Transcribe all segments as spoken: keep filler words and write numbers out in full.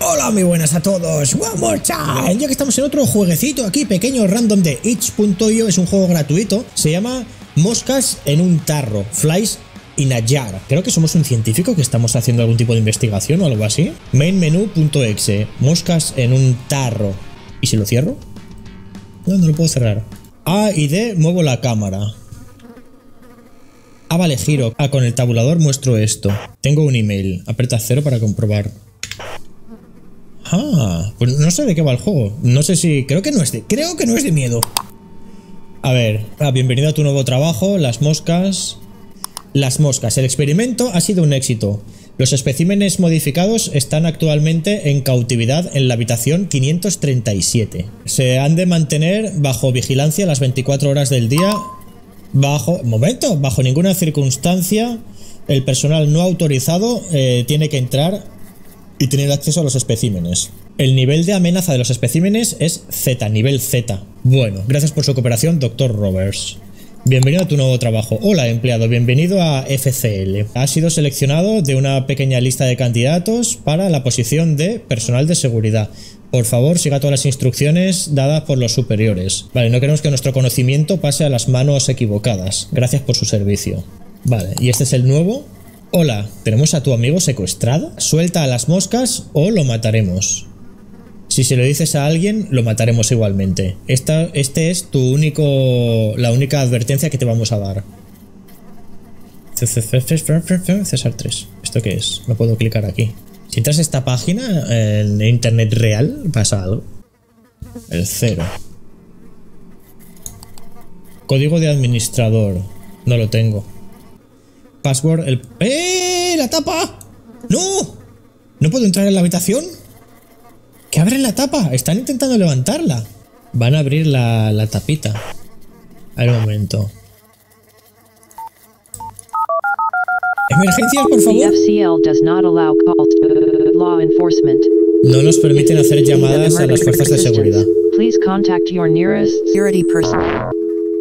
Hola, muy buenas a todos, one more time. Ya que estamos en otro jueguecito aquí, pequeño random de itch punto i o, es un juego gratuito, se llama Moscas en un Tarro, Flies in a Jar. Creo que somos un científico que estamos haciendo algún tipo de investigación o algo así. MainMenu.exe, Moscas en un Tarro. ¿Y si lo cierro? No, no lo puedo cerrar. A y D, muevo la cámara. Ah, vale, giro. Ah, con el tabulador muestro esto. Tengo un email, aprieta cero para comprobar. Ah, pues no sé de qué va el juego. No sé si... Creo que no es de... Creo que no es de miedo. A ver. Ah, bienvenido a tu nuevo trabajo. Las moscas... Las moscas. El experimento ha sido un éxito. Los especímenes modificados están actualmente en cautividad en la habitación quinientos treinta y siete. Se han de mantener bajo vigilancia las veinticuatro horas del día. Bajo... Momento. Bajo ninguna circunstancia el personal no autorizado eh, tiene que entrar... y tener acceso a los especímenes. El nivel de amenaza de los especímenes es Z, nivel Z. Bueno, gracias por su cooperación, Doctor Roberts. Bienvenido a tu nuevo trabajo. Hola, empleado, bienvenido a F C L. Has sido seleccionado de una pequeña lista de candidatos para la posición de personal de seguridad. Por favor, siga todas las instrucciones dadas por los superiores. Vale, no queremos que nuestro conocimiento pase a las manos equivocadas. Gracias por su servicio. Vale, y este es el nuevo... Hola, ¿tenemos a tu amigo secuestrado? Suelta a las moscas o lo mataremos. Si se lo dices a alguien, lo mataremos igualmente. Esta, este es tu único, la única advertencia que te vamos a dar. César tres. ¿Esto qué es? No puedo clicar aquí. Si entras a esta página en internet real, pasa algo. El cero. Código de administrador. No lo tengo. Password, el... ¡Eh! ¡La tapa! ¡No! ¿No puedo entrar en la habitación? ¡Que abren la tapa! Están intentando levantarla. Van a abrir la, la tapita. A ver, un momento. ¡Emergencias, por favor! No nos permiten hacer llamadas a las fuerzas de seguridad.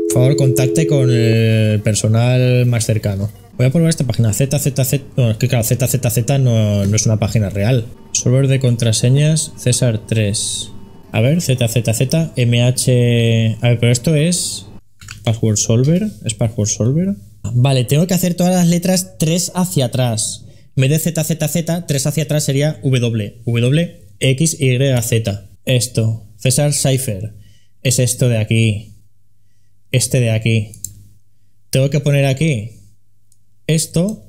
Por favor, contacte con el personal más cercano. Voy a probar esta página. Z Z Z. No, es que claro, Z Z Z no, no es una página real. Server de contraseñas César tres. A ver, Z Z Z. M H. A ver, pero esto es. Password Solver. ¿Es Password Solver? Vale, tengo que hacer todas las letras tres hacia atrás. En vez de Z Z Z, tres hacia atrás sería W. W, X, Y, Z. Esto. César Cipher. Es esto de aquí. Este de aquí. Tengo que poner aquí. Esto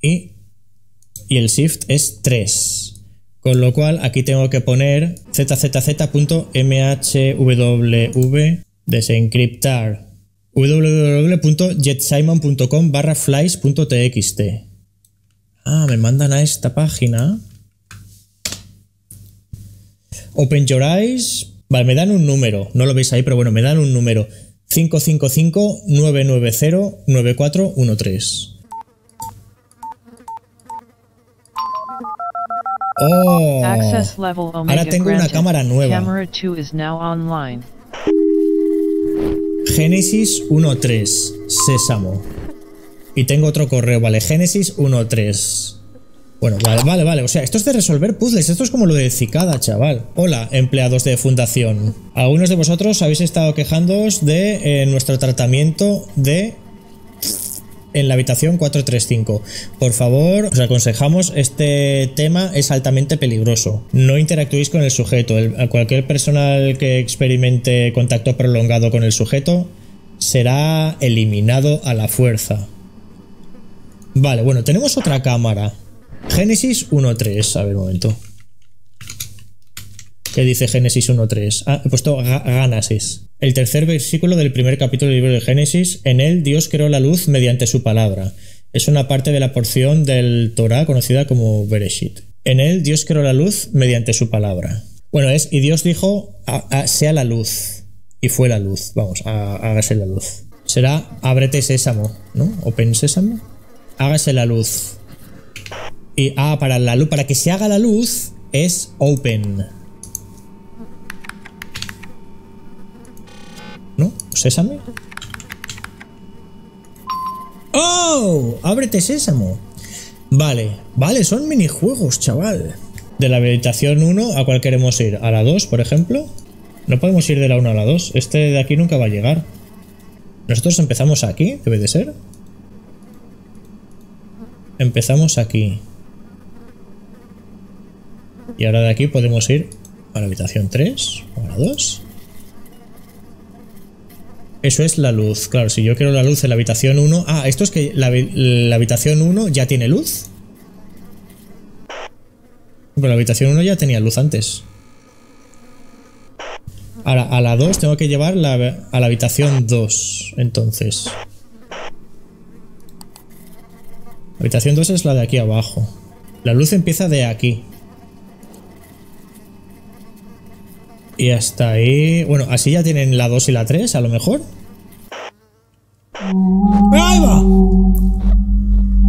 y, y el shift es tres. Con lo cual aquí tengo que poner Z Z Z punto M H W W, desencriptar, www punto jetsimon punto com barra flies punto t x t. Ah, me mandan a esta página. Open your eyes. Vale, me dan un número. No lo veis ahí, pero bueno, me dan un número. cinco cinco cinco nueve nueve cero nueve cuatro uno tres. Oh, ahora tengo una cámara nueva. Génesis uno punto tres, Sésamo. Y tengo otro correo, vale, Génesis uno punto tres. Bueno, vale, vale, vale, o sea, esto es de resolver puzzles, esto es como lo de Cicada, chaval. Hola, empleados de fundación. Algunos de vosotros habéis estado quejándoos de eh, nuestro tratamiento de... en la habitación cuatro tres cinco. Por favor, os aconsejamos, este tema es altamente peligroso. No interactuéis con el sujeto. El, a cualquier personal que experimente contacto prolongado con el sujeto será eliminado a la fuerza. Vale, bueno, tenemos otra cámara. Génesis uno punto tres, a ver un momento. ¿Qué dice Génesis uno punto tres? Ah, he puesto Génesis. El tercer versículo del primer capítulo del libro de Génesis. En él Dios creó la luz mediante su palabra. Es una parte de la porción del Torah conocida como Bereshit. En él Dios creó la luz mediante su palabra. Bueno, es, y Dios dijo, a, a, sea la luz. Y fue la luz, vamos, a, hágase la luz. Será, ábrete sésamo, ¿no? Open sésamo. Hágase la luz. Y ah, para la luz, para que se haga la luz es open. ¿No? ¿Sésame? ¡Oh! ¡Ábrete sésamo! Vale, vale, son minijuegos, chaval. de la habilitación uno, ¿a cuál queremos ir? ¿A la dos, por ejemplo? No podemos ir de la uno a la dos. Este de aquí nunca va a llegar. Nosotros empezamos aquí, debe de ser. Empezamos aquí. Y ahora de aquí podemos ir a la habitación tres o a la dos. Eso es la luz. Claro, si yo quiero la luz en la habitación uno... Ah, esto es que la, la habitación uno ya tiene luz. Pero la habitación uno ya tenía luz antes. Ahora, a la dos tengo que llevar la, a la habitación dos, entonces. La habitación dos es la de aquí abajo. La luz empieza de aquí. Y hasta ahí... Bueno, así ya tienen la dos y la tres, a lo mejor. ¡Ahí va!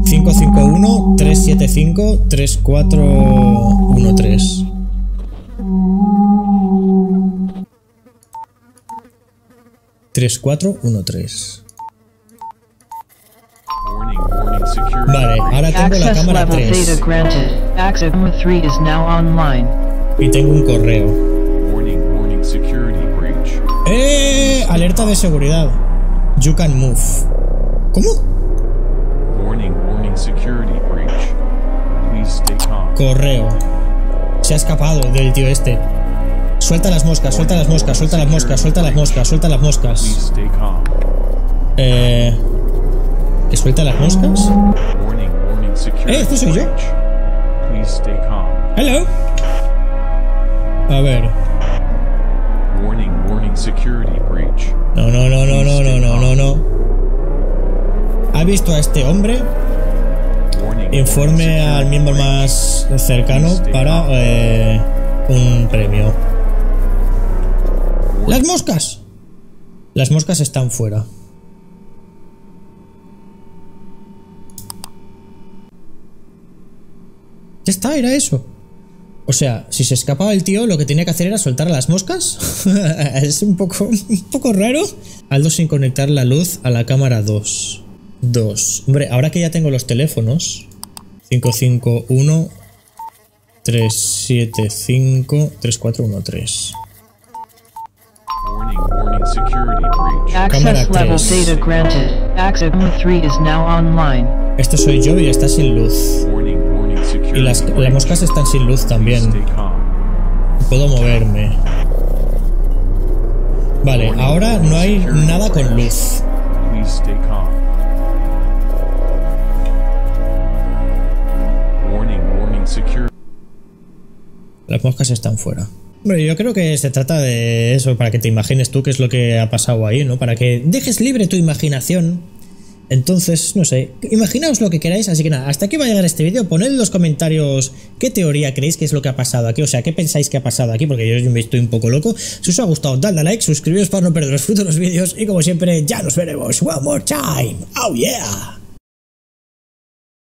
cinco cinco uno tres siete cinco tres cuatro uno tres. tres cuatro uno tres. Vale, ahora tengo la cámara tres. Y tengo un correo. ¡Eh! Alerta de seguridad. You can move. ¿Cómo? Correo. Se ha escapado del tío este. Suelta las moscas, suelta las moscas, suelta las moscas, suelta las moscas, suelta las moscas. Eh... ¿Que suelta las moscas? ¡Eh! ¿Esto soy yo? ¡Hello! A ver... No, no, no, no, no, no, no, no, no. ¿Ha visto a este hombre? Informe al miembro más cercano para eh, un premio. ¡Las moscas! Las moscas están fuera. Ya está, era eso. O sea, si se escapaba el tío, lo que tenía que hacer era soltar a las moscas. Es un poco, un poco raro. Aldo sin conectar la luz a la cámara dos. dos. Hombre, ahora que ya tengo los teléfonos... cinco cinco uno tres siete cinco tres cuatro uno tres. Cámara tres. Este soy yo y está sin luz. Y las, las moscas están sin luz también. Puedo moverme. Vale, ahora no hay nada con luz. Las moscas están fuera. Hombre, yo creo que se trata de eso, para que te imagines tú qué es lo que ha pasado ahí, ¿no? Para que dejes libre tu imaginación. Entonces, no sé, imaginaos lo que queráis. Así que nada, hasta aquí va a llegar este vídeo. Poned en los comentarios qué teoría creéis que es lo que ha pasado aquí, o sea, qué pensáis que ha pasado aquí, porque yo me estoy un poco loco. Si os ha gustado, dadle a like, suscribiros para no perder los futuros vídeos. Y como siempre, ya nos veremos one more time. Oh yeah.